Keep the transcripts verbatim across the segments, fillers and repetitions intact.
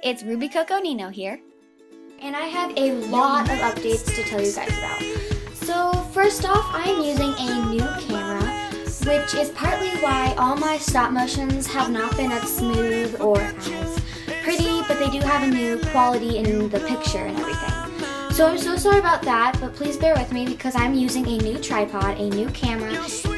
It's Ruby Coconino here, and I have a lot of updates to tell you guys about. So first off, I'm using a new camera, which is partly why all my stop motions have not been as smooth or as pretty, but they do have a new quality in the picture and everything. So I'm so sorry about that, but please bear with me because I'm using a new tripod, a new camera,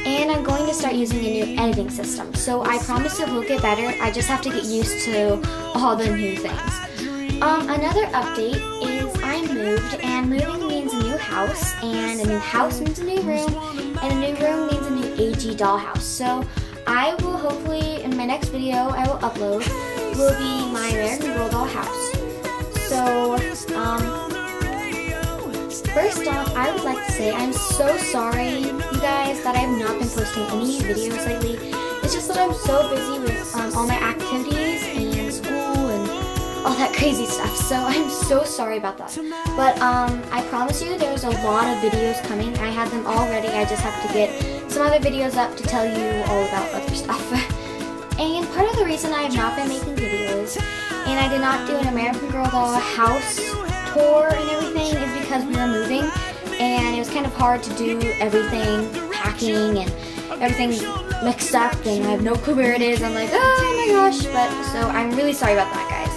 and I'm going to start using a new editing system. So I promise it will get better, I just have to get used to all the new things. Um, another update is I moved, and moving means a new house, and a new house means a new room, and a new room means a new A G dollhouse. So I will hopefully, in my next video I will upload, will be my American Girl dollhouse. So, um, first off, I would like to say I'm so sorry, you guys, that I've not been posting any videos lately. It's just that I'm so busy with um, all my activities and school and all that crazy stuff, so I'm so sorry about that. But um, I promise you there's a lot of videos coming. I have them all ready, I just have to get some other videos up to tell you all about other stuff. And part of the reason I have not been making videos, and I did not do an American Girl doll house tour and everything, is because we were moving and it was kind of hard to do everything, packing and everything mixed up, and I have no clue where it is. I'm like, oh my gosh, but so I'm really sorry about that, guys.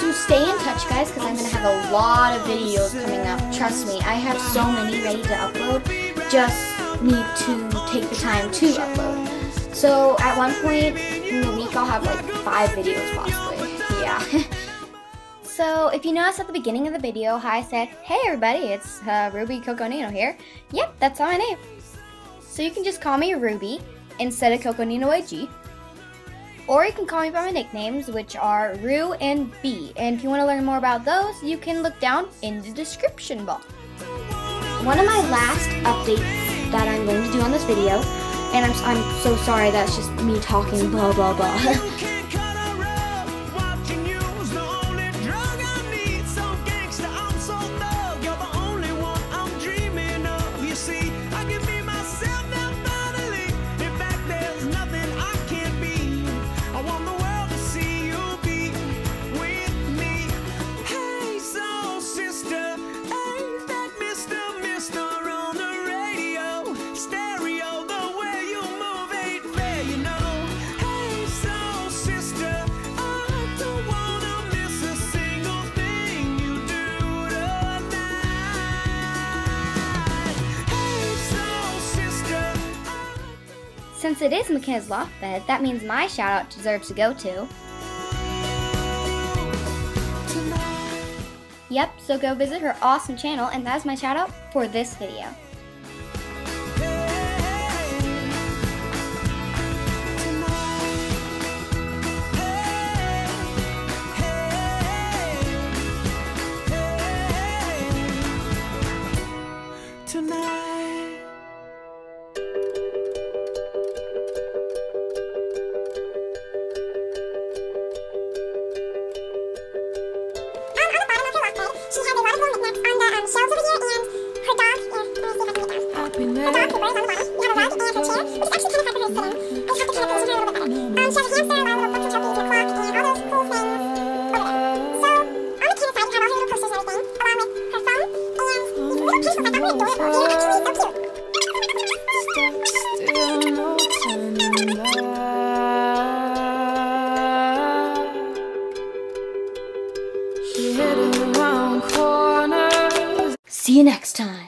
So stay in touch, guys, because I'm going to have a lot of videos coming up. Trust me, I have so many ready to upload, just need to take the time to upload. So at one point in the week I'll have like five videos possibly, yeah. So if you noticed at the beginning of the video how I said, hey everybody, it's uh, Ruby Coconino here. Yep, that's my name. So you can just call me Ruby instead of Coconino A G. Or you can call me by my nicknames, which are Rue and B. And if you want to learn more about those, you can look down in the description box. One of my last updates that I'm going to do on this video, and I'm, I'm so sorry that's just me talking blah blah blah. Since it is McKenna's Loft Bed, that means my shout-out deserves to go to... Yep, so go visit her awesome channel, and that's my shout-out for this video. See you next time.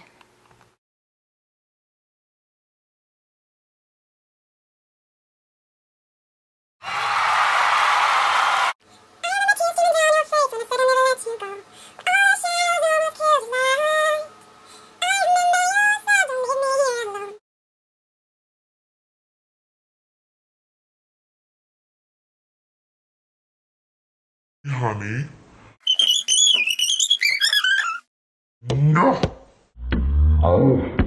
Honey. No! Oh.